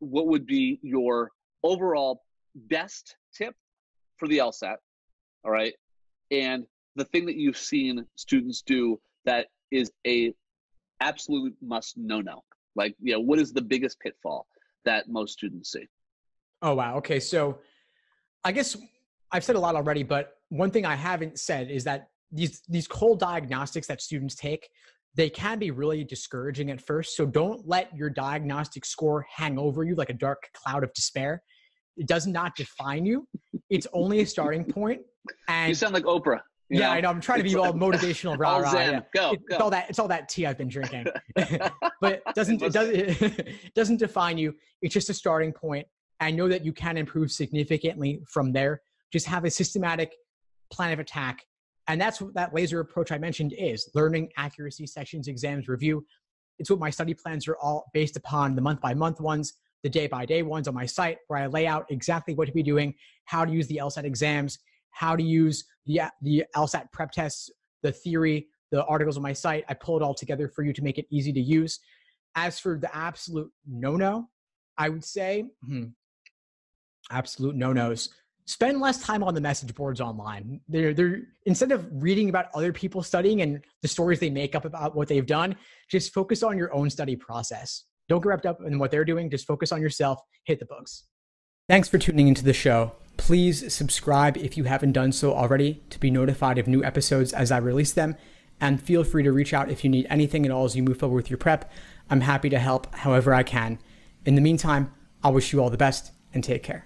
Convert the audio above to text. what would be your overall best tip for the LSAT, all right? And the thing that you've seen students do that is a absolute must no-no. Like, you know, what is the biggest pitfall that most students see? Oh, wow. Okay. So I guess I've said a lot already, but one thing I haven't said is that these cold diagnostics that students take, they can be really discouraging at first. So don't let your diagnostic score hang over you like a dark cloud of despair. It does not define you. It's only a starting point. And you sound like Oprah. Yeah, I know. I'm trying to be all motivational, rah-rah. Yeah. It's all that. It's all that tea I've been drinking. But it doesn't define you. It's just a starting point. I know that you can improve significantly from there. Just have a systematic plan of attack. And that's what that laser approach I mentioned is: learning, accuracy, sections, exams, review. It's what my study plans are all based upon, the month-by-month ones, the day-by-day ones on my site, where I lay out exactly what to be doing, how to use the LSAT exams, how to use the LSAT prep tests, the theory, the articles on my site. I pull it all together for you to make it easy to use. As for the absolute no-no, I would say absolute no-nos. Spend less time on the message boards online. They're instead of reading about other people studying and the stories they make up about what they've done, just focus on your own study process. Don't get wrapped up in what they're doing. Just focus on yourself. Hit the books. Thanks for tuning into the show. Please subscribe if you haven't done so already to be notified of new episodes as I release them. And feel free to reach out if you need anything at all as you move forward with your prep. I'm happy to help however I can. In the meantime, I wish you all the best and take care.